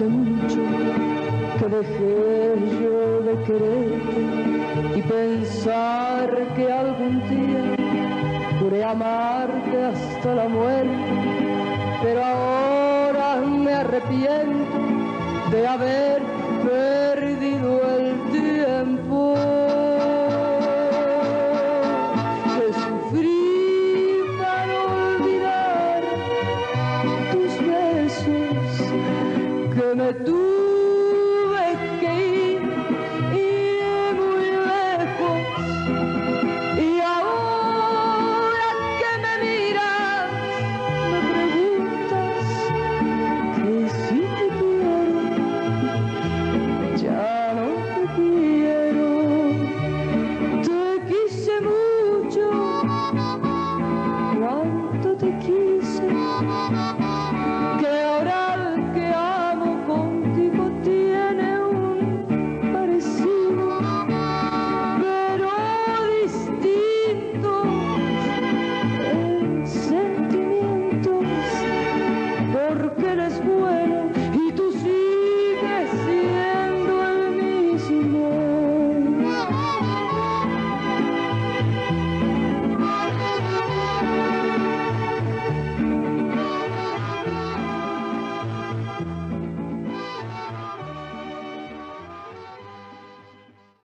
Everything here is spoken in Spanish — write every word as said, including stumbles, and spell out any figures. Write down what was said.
hace mucho que dejé yo de quererte y pensar que algún día juré amarte hasta la muerte, pero ahora me arrepiento de haber perdido